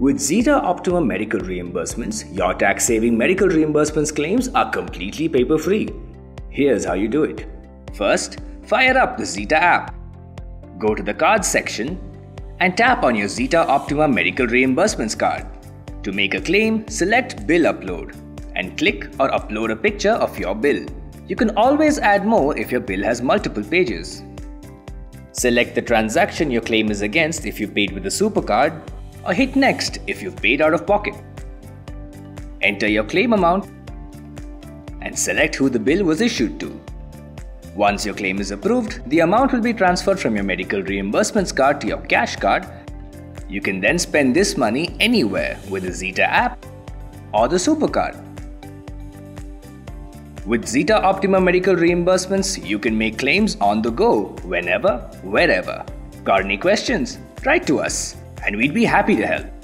With Zeta Optima Medical Reimbursements, your tax-saving medical reimbursements claims are completely paper-free. Here's how you do it. First, fire up the Zeta app. Go to the Cards section and tap on your Zeta Optima Medical Reimbursements card. To make a claim, select Bill Upload and click or upload a picture of your bill. You can always add more if your bill has multiple pages. Select the transaction your claim is against if you paid with a supercard, or hit Next if you've paid out of pocket. Enter your claim amount and select who the bill was issued to. Once your claim is approved, the amount will be transferred from your medical reimbursements card to your cash card. You can then spend this money anywhere with the Zeta app or the supercard. With Zeta Optima Medical Reimbursements, you can make claims on the go, whenever, wherever. Got any questions? Write to us and we'd be happy to help.